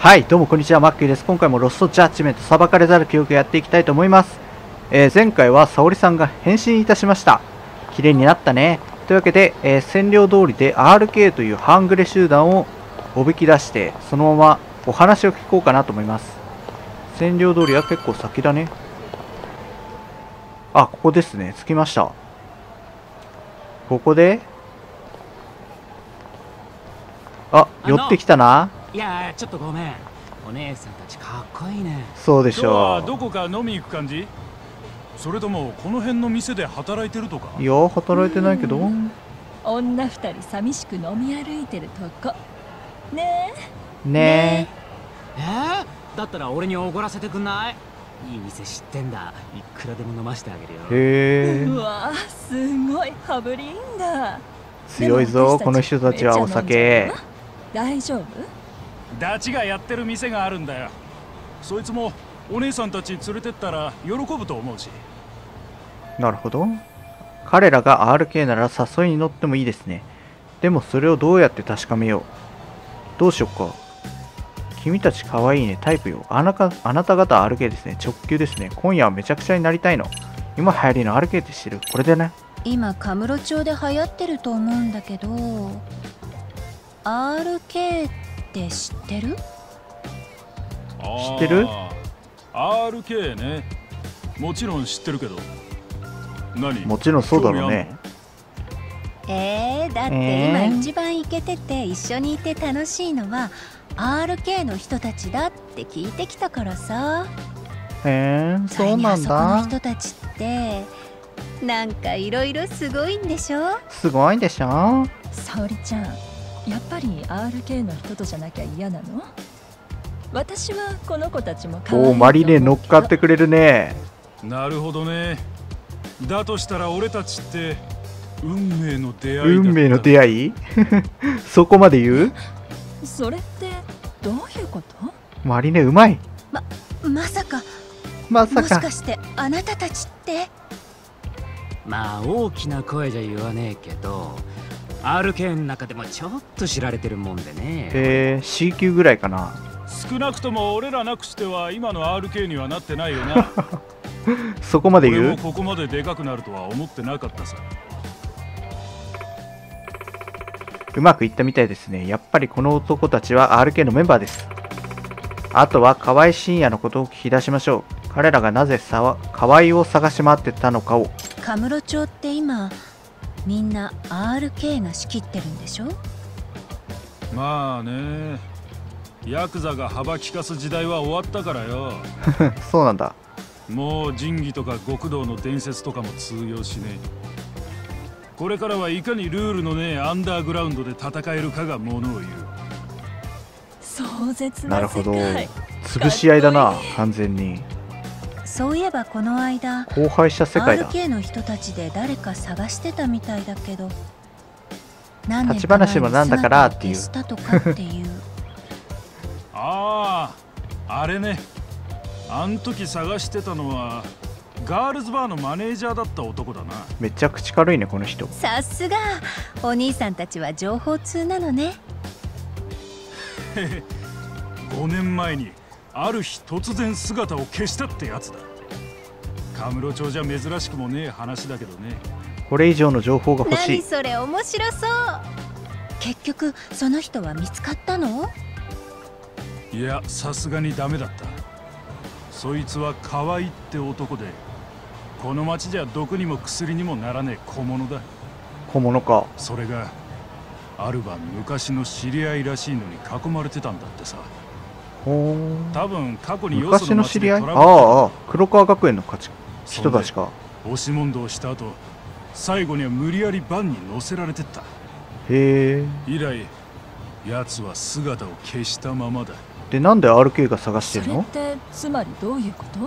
はい、どうもこんにちは、マッキーです。今回もロストジャッジメント、裁かれざる記憶やっていきたいと思います。前回は沙織さんが変身いたしました。綺麗になったね。というわけで、占領通りで RK という半グレ集団をおびき出して、そのままお話を聞こうかなと思います。占領通りは結構先だね。あ、ここですね。着きました。ここで、あ、寄ってきたな。いやー、ちょっとごめん。お姉さんたちかっこいいね。そうでしょう。どこか飲み行く感じ？それともこの辺の店で働いてるとか？いや、働いてないけど。女二人寂しく飲み歩いてるとこ。ねえ。ねえ。だったら俺におごらせてくんない？いい店知ってんだ。いくらでも飲ませてあげるよ。へえ。うわ、すごい羽振りいいんだ。強いぞこの人たちは。お酒。大丈夫？ダチがやってる店があるんだよ。そいつもお姉さんたち連れてったら喜ぶと思うし。なるほど。彼らが RK なら誘いに乗ってもいいですね。でもそれをどうやって確かめよう。どうしよっか。君たちかわいいね。タイプよ。あなた方 RK ですね。直球ですね。今夜はめちゃくちゃになりたいの。今流行りの RK って知る？これでね。今カムロ町で流行ってると思うんだけど、 RK って知ってる？知ってる？ RK ね。もちろん知ってるけど。何？もちろんそうだろうね。だって今一番イケてて一緒にいて楽しいのは RK の人たちだって聞いてきたからさ。そうなんだ。そこの人たちってなんかいろいろすごいんでしょ？すごいんでしょ？沙織ちゃん。やっぱり RK の人とじゃなきゃ嫌なの？私はこの子たちも可愛いと思うけど。おお、マリネ乗っかってくれるね。なるほどね。だとしたら俺たちって運命の出会いだった。運命の出会い？そこまで言う？それってどういうこと？マリネうまい。まさか。もしかしてあなたたちって？まあ大きな声じゃ言わねえけど。RK の中でもちょっと知られてるもんでね。C 級ぐらいかな。少なくとも俺らなくしては今の RK にはなってないよな。そこまで言う？俺もここまででかくなるとは思ってなかったさ。うまくいったみたいですね。やっぱりこの男たちは RK のメンバーです。あとは河合深夜のことを聞き出しましょう。彼らがなぜ河合を探し回ってたのかを。カムロ町って今みんな RK が仕切ってるんでしょ？まあね、ヤクザが幅利かす時代は終わったからよ。そうなんだ。もう仁義とか極道の伝説とかも通用しねえ。これからはいかにルールのねえアンダーグラウンドで戦えるかがものを言う。壮絶な世界。なるほど。潰し合いだな、完全に。そういえばこの間、荒廃した世界だ。 RK の人たちで誰か探してたみたいだけど、立ち話もなんだからっていう。ああ、あれね。あん時探してたのはガールズバーのマネージャーだった男だな。めちゃくちゃ軽いねこの人。さすがお兄さんたちは情報通なのね。5年前にある日突然姿を消したってやつだ。カムロ町じゃ珍しくもねえ話だけどね。これ以上の情報が欲しい。何それ面白そう。結局その人は見つかったの？いや、さすがにダメだった。そいつは河合って男で、この町じゃ毒にも薬にもならねえ小物だ。小物か。それがある晩昔の知り合いらしいのに囲まれてたんだってさ。多分過去に昔の知り合い。黒川学園の人たちか。押し問答した後、最後には無理やりバンに乗せられてった。へえ。以来やつは姿を消したままだ。で、なんで RK が探してるの？それってつまりどういうこと？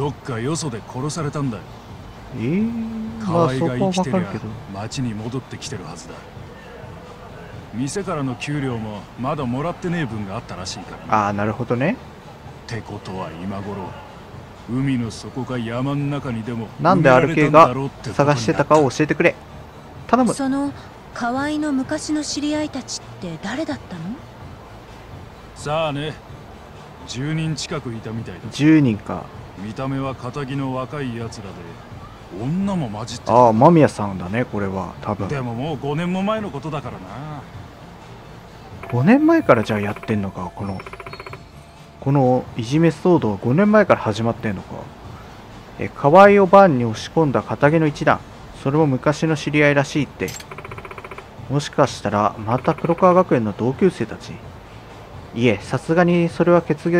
どっかよそで殺されたんだよ。河合が生きてりゃ町に戻ってきてるはずだ。店からの給料もまだもらってねえ分があったらしいから、ね。ああ、なるほどね。ってことは今頃、海の底か山の中にでもなんで RK が探してたかを教えてくれ。頼む。その河合の昔の知り合いたちって誰だったの？さあね、10人近くいたみたいだ。10人か。見た目は堅気の若いやつらで、女も混じってた。ああ、間宮さんだね、これは多分。でももう5年も前のことだからな。5年前からじゃあやってんのか、このいじめ騒動は5年前から始まってんのか。河合をバンに押し込んだ堅気の一団、それも昔の知り合いらしいって。もしかしたらまた黒川学園の同級生たち。いえ、さすがにそれは結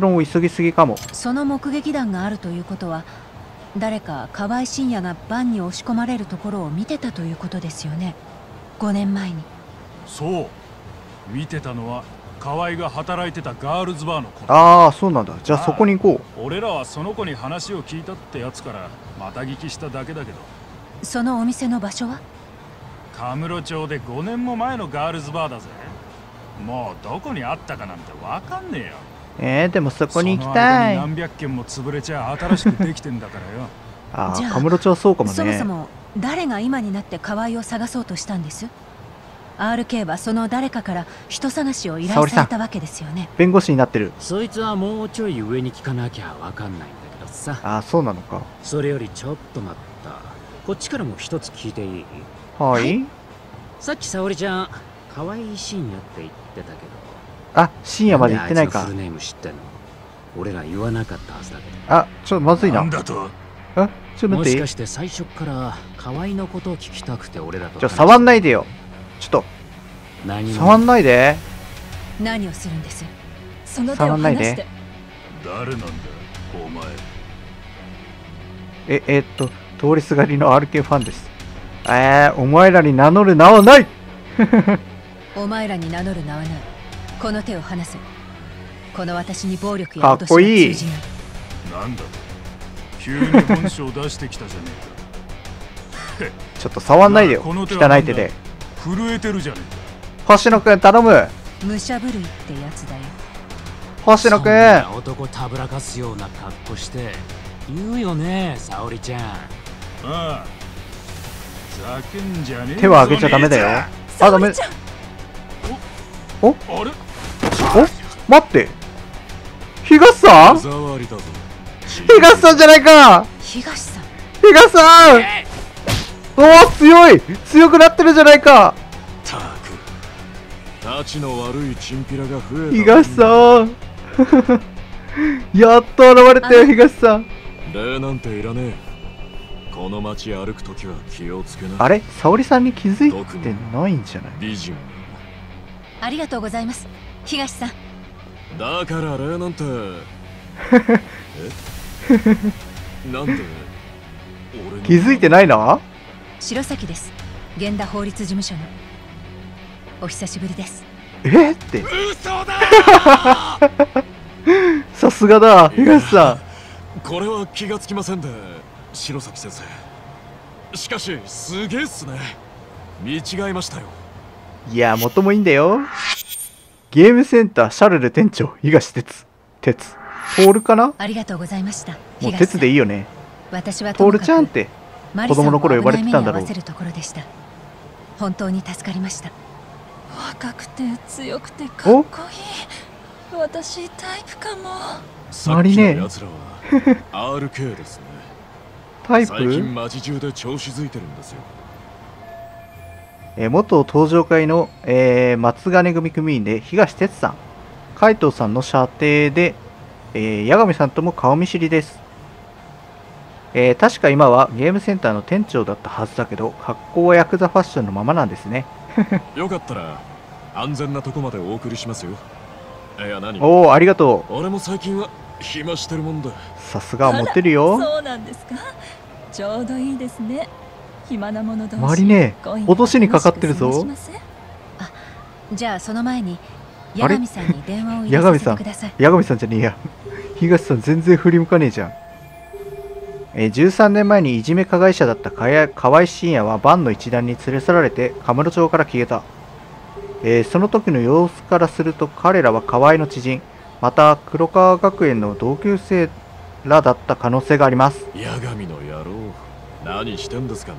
論を急ぎすぎかも。その目撃談があるということは、誰か河合信也がバンに押し込まれるところを見てたということですよね、5年前に。そう、見てたのは河合が働いてたガールズバーの子。ああ、そうなんだ。じゃあそこに行こう。俺らはその子に話を聞いたってやつからまた聞きしただけだけど。そのお店の場所は神室町で5年も前のガールズバーだぜ。もうどこにあったかなんてわかんねえよ。でもそこに行きたい。何百件も潰れちゃ新しくできてんだからよ。ああ、神室町そうかもね。そもそも誰が今になって河合を探そうとしたんです？RK はその誰かから人探しを依頼されたわけですよね。弁護士になってる。そいつはもうちょい上に聞かなきゃわかんないんだけどさ。ああ、そうなのか。それよりちょっと待った。こっちからも一つ聞いていい？はい。さっき沙織ちゃん、河合信也って言ってたけど。あ、信也まで言ってないか。俺が言わなかったはずだけど。あ、ちょっとまずいな。なんだと。あ、ちょっと待って。もしかして最初から河合のことを聞きたくて俺だと。じゃ触んないでよ。ちょっと触んないで。何をするんです？その手を離して。誰なんだお前。通りすがりの RK ファンです。お前らに名乗る名はない。お前らに名乗る名はない。この手を離せ。この私に暴力や脅しが通じない。かっこいい。なんだ急に本性を出してきたじゃねえか。ちょっと触んないでよ、汚い手で。震えてるじゃねえか。星野くん頼む。武者震いってやつだよ。星野くん。男たぶらかすような格好して言うよね、沙織ちゃん。ああ、ざけんじゃねえ。手は上げちゃダメだよ。あ、ダメ。お、あれ？お、待って。東さん？東さんじゃないか。東さん。東さん。おお、強くなってるじゃないか。たく、立ちの悪いチンピラが増えた。東さん。やっと現れたよ、東さん。礼なんていらねえ。この街歩くときは気をつけな。あれ、沙織さんに気づいてないんじゃない？美人。ありがとうございます、東さん。だから礼なんて。え？なんで？気づいてないな。白崎です。源田法律事務所の。お久しぶりです。えって。嘘だ。さすがだ、東さん。これは気がつきませんで、白崎先生。しかし、すげえっすね。見違えましたよ。いや、元もいいんだよ。ゲームセンターシャルル店長、東哲。鉄。トールかな。ありがとうございました。もう鉄でいいよね。私はトールちゃんって。子供の頃呼ばれてたんだろう。本当に助かりました。若くて強くてかっこいい。私タイプかも。マリネ。RK ですね。タイプ？最近街中で調子づいてるんですよ。元登場会の、松金組組員で東哲さん、海藤さんの舎弟で、八神さんとも顔見知りです。確か今はゲームセンターの店長だったはずだけど、格好はヤクザファッションのままなんですね。よかったら安全なとこまでお送りしますよ。いや何。おお、ありがとう。俺も最近は暇してるもんだ。さすがモテるよ。そうなんですか。ちょうどいいですね。暇なもの同士。マリネ、脅しにかかってるぞ。あ、じゃあその前に八神さんに電話を入れさせてください。八神さんじゃねえや。東さん全然振り向かねえじゃん。13年前にいじめ加害者だった河合信也はバンの一団に連れ去られて神室町から消えた。その時の様子からすると、彼らは河合の知人、また黒川学園の同級生らだった可能性があります。八神の野郎、何してんですかね。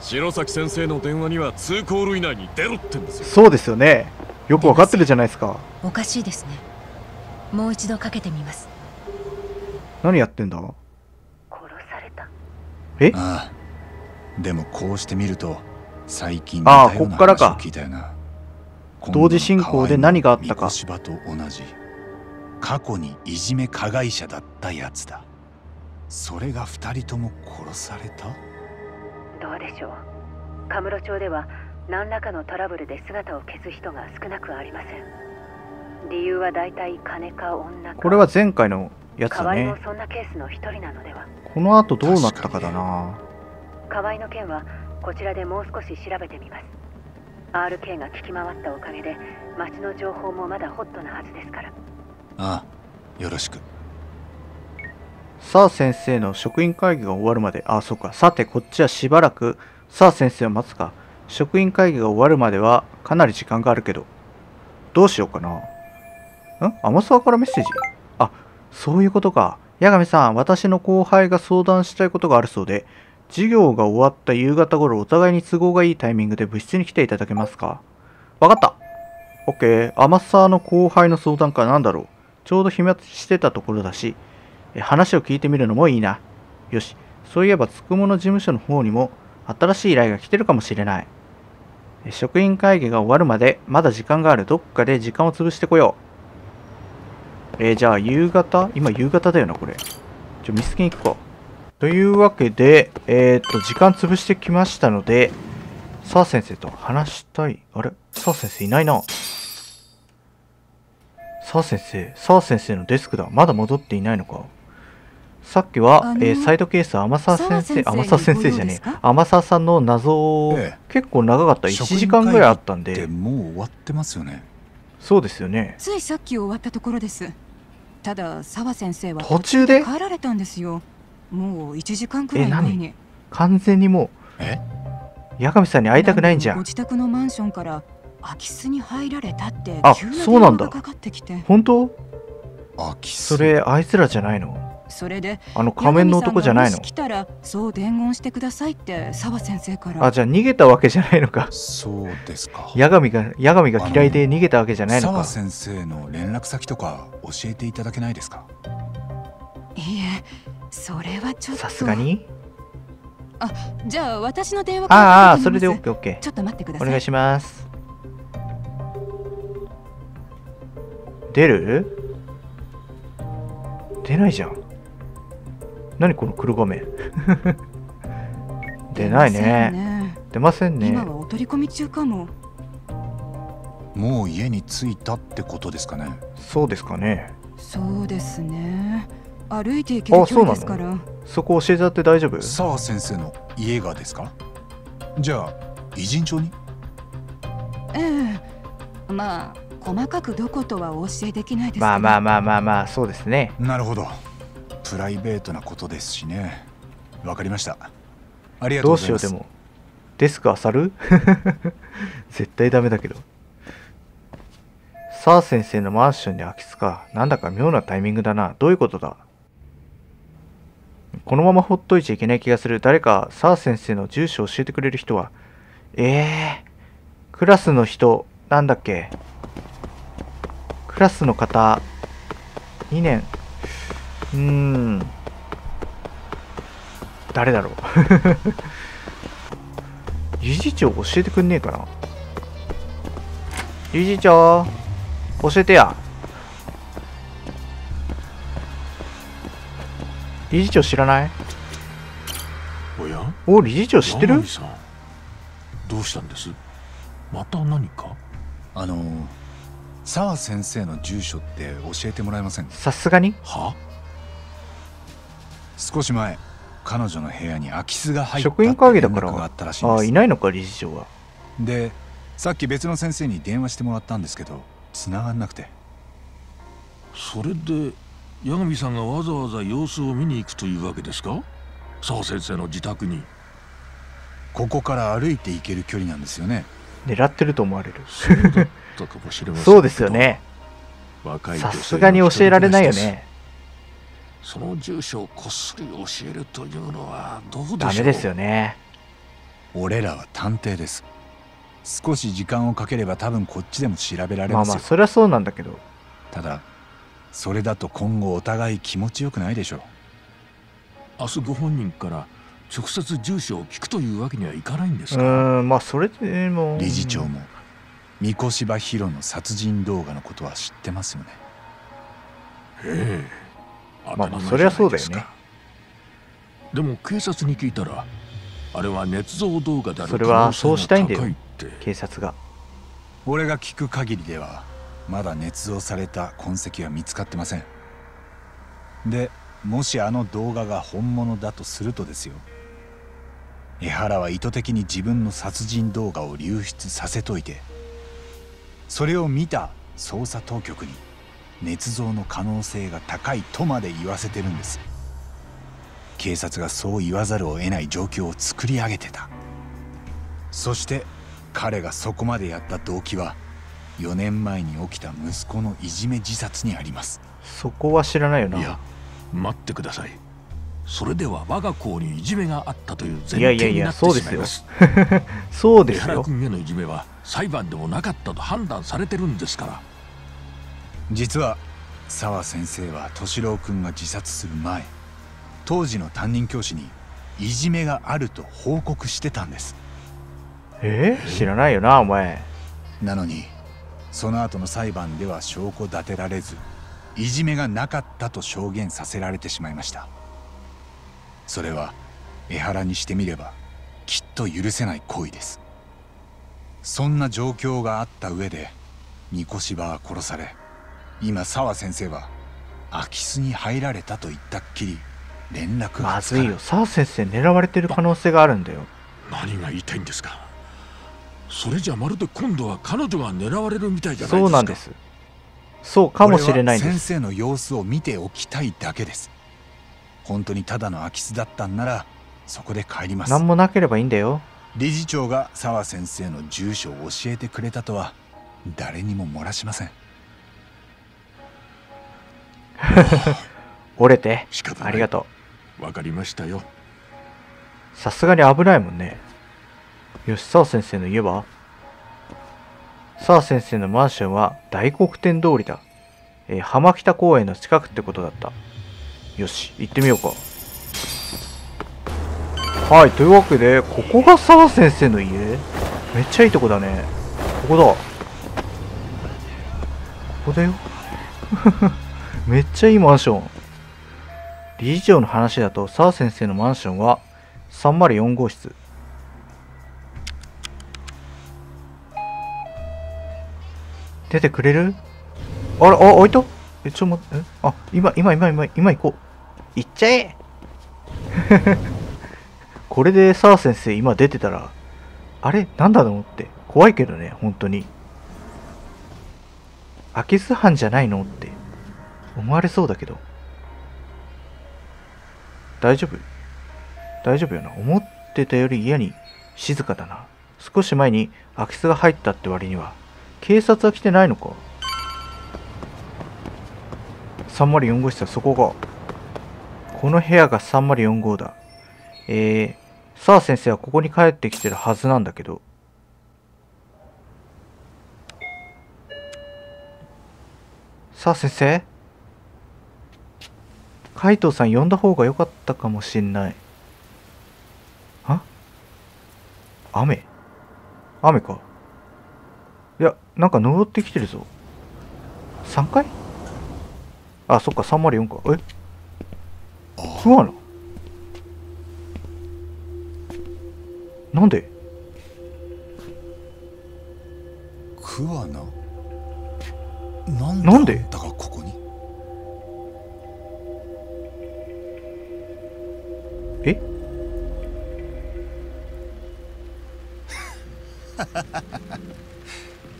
白崎先生の電話には通行類内に出ろってんですよ。そうですよね。よくわかってるじゃないですか。おかしいですね。もう一度かけてみます。何やってんだ。殺された。え、ああ、でもこうしてみると最近似たような話を聞いたよな。ああ、こっからか。同時進行で何があったか。芝と同じ過去にいじめ加害者だったやつだ。それが2人とも殺された。どうでしょう。神室町では何らかのトラブルで姿を消す人が少なくありません。理由は大体金か女か。これは前回のやつだね。河合もそんなケースの一人なのでは。この後どうなったかだな。河合の件はこちらでもう少し調べてみます。 RK が聞き回ったおかげで町の情報もまだホットなはずですから。ああ、よろしく。さあ先生の職員会議が終わるまで。ああ、そうか。さてこっちはしばらくさあ先生を待つか。職員会議が終わるまではかなり時間があるけど、どうしようかな。ん、天沢からメッセージ。あ、そういうことか。八神さん、私の後輩が相談したいことがあるそうで、授業が終わった夕方頃、お互いに都合がいいタイミングで部室に来ていただけますか。わかった。 OK。 天沢の後輩の相談か。なんだろう。ちょうど暇してたところだし、話を聞いてみるのもいいな。よし、そういえばつくもの事務所の方にも新しい依頼が来てるかもしれない。職員会議が終わるまでまだ時間がある。どっかで時間を潰してこよう。じゃあ夕方、今夕方だよなこれ。ミスキン行くか。というわけで、時間潰してきましたので、さあ先生と話したい。あれ、さあ先生いないな。さあ先生、さあ先生のデスクだ。まだ戻っていないのか。さっきは、サイドケース天沢先生、天沢先生じゃねえ、天沢さんの謎を、結構長かった。1時間ぐらいあったんで。もう終わってますよね。そうですよね。ついさっき終わったところです。ただ沢先生は途中で帰られたんですよ。もう1時間くらい前に。完全にもう八神さんに会いたくないんじゃん。ご自宅のマンションから空き巣に入られたって。あ、そうなんだ。本当？それあいつらじゃないの。それであの仮面の男じゃないの。来たらそう伝言してくださいって沢先生から。あ、じゃあ逃げたわけじゃないのか。そうですか。八神が嫌いで逃げたわけじゃないのか。沢先生の連絡先とか教えていただけないですか。いいえ、それはちょっとさすがに。あ、じゃあ私の電話から。ああ、それで OK。 ちょっと待ってください。お願いします。出る？出ないじゃん。何この黒画面。出ないね。出ませんね。今はお取り込み中かも。もう家に着いたってことですかね。そうですかね。そうですね。歩いて行ける距離ですから。そこ教えちゃって大丈夫。沢先生の家がですか。じゃあ偉人町に。ええ、まあ細かくどことはお教えできないですけど。まあそうですね。なるほど。プライベートなことですしね。わかりました。ありがとうございます。どうしよう。でもデスクあさる？絶対ダメだけど。さあ先生のマンションに空き巣か。なんだか妙なタイミングだな。どういうことだ。このままほっといちゃいけない気がする。誰かさあ先生の住所を教えてくれる人は。クラスの人なんだっけ。クラスの方、2年。誰だろう。理事長教えてくんねえかな。理事長、教えてや。理事長知らない？おや？お、理事長知ってる？どうしたんです？また何か？沢先生の住所って教えてもらえませんか。さすがに。は？少し前、彼女の部屋に空き巣が入ったって連絡があったらしいんです。職員会議だから。あ、いないのか理事長は。で、さっき別の先生に電話してもらったんですけど、繋がんなくて。それで八神さんがわざわざ様子を見に行くというわけですか。沢先生の自宅に。ここから歩いて行ける距離なんですよね。狙ってると思われる。そうですよね。さすがに教えられないよね。その住所をこっそり教えるというのはどうでしょう。ダメですよね。俺らは探偵です。少し時間をかければ多分こっちでも調べられますよ。まあまあそれはそうなんだけど、ただそれだと今後お互い気持ちよくないでしょう。明日ご本人から直接住所を聞くというわけにはいかないんですか。まあそれでも理事長も御子柴博の殺人動画のことは知ってますよね。ええ、まあそりゃそうだよね。でも警察に聞いたらあれは捏造動画である可能性が高いって。それはそうしたいんだよ警察が。俺が聞く限りではまだ捏造された痕跡は見つかってません。でもしあの動画が本物だとするとですよ、江原は意図的に自分の殺人動画を流出させといて、それを見た捜査当局に捏造の可能性が高いとまで言わせてるんです。警察がそう言わざるを得ない状況を作り上げてた。そして彼がそこまでやった動機は4年前に起きた息子のいじめ自殺にあります。そこは知らないよな。いや待ってください。それでは我が校にいじめがあったという前提になってしまいます。いやいやいや、そうですよ。江原君へのいじめは裁判でもなかったと判断されてるんですから。実は澤先生は敏郎君が自殺する前、当時の担任教師にいじめがあると報告してたんです。知らないよなお前。なのにその後の裁判では証拠立てられず、いじめがなかったと証言させられてしまいました。それは江原にしてみればきっと許せない行為です。そんな状況があった上で御子柴は殺され、今澤先生は空き巣に入られたと言ったっきり連絡がつかない。まずいよ、澤先生狙われてる可能性があるんだよ。何が言いたいんですか。それじゃまるで今度は彼女が狙われるみたいじゃないですか。そうなんです。そうかもしれないです。先生の様子を見ておきたいだけです。本当にただの空き巣だったんならそこで帰ります。何もなければいいんだよ。理事長が澤先生の住所を教えてくれたとは誰にも漏らしません。折れてありがとう。わかりましたよ。さすがに危ないもんね。よし、澤先生の家は？澤先生のマンションは大黒天通りだ。浜北公園の近くってことだった。よし行ってみようか。はい、というわけでここが澤先生の家。めっちゃいいとこだね。ここだ、ここだよ。めっちゃいいマンション。理事長の話だと澤先生のマンションは304号室。出てくれる？あら、あ、置いた？ちょっと待って、あ、今行こう。行っちゃえ。これで澤先生今出てたらあれなんだろうって怖いけどね。本当に空き巣犯じゃないのって思われそうだけど大丈夫よな。思ってたより嫌に静かだな。少し前に空き巣が入ったって割には警察は来てないのか。304号室はそこが。この部屋が304号だ。澤先生はここに帰ってきてるはずなんだけど。澤先生、海藤さん呼んだ方が良かったかもしんない。は？雨か。いや、なんか登ってきてるぞ。3階？あ、そっか、304か。桑名？なんで？桑名？なんで？だからここに？え？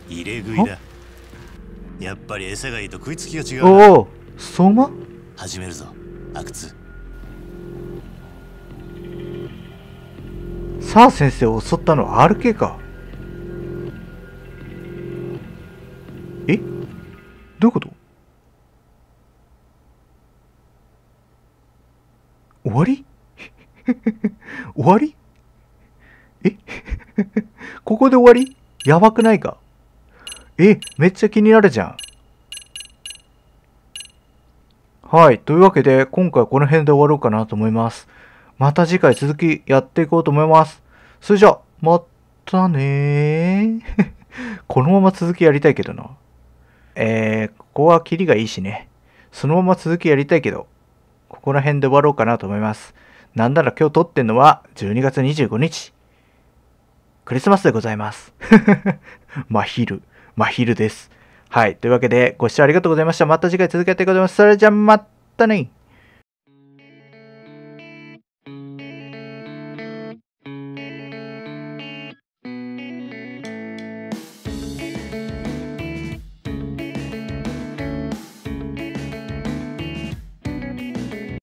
入れ食いだ。やっぱり餌がいいと食いつきが違う。おお、相馬？始めるぞ、阿久津。澤先生を襲ったのは RK か。え？どういうこと？終わり？終わり？え？ここで終わり？やばくないか？え、めっちゃ気になるじゃん。はい。というわけで、今回はこの辺で終わろうかなと思います。また次回続きやっていこうと思います。それじゃあ、またねー。このまま続きやりたいけどな。ここはキリがいいしね。そのまま続きやりたいけど、ここら辺で終わろうかなと思います。なんなら今日撮ってんのは12月25日。クリスマスでございます。真昼です。はい。というわけで、ご視聴ありがとうございました。また次回続きやっていこうと思います。それじゃ、またね。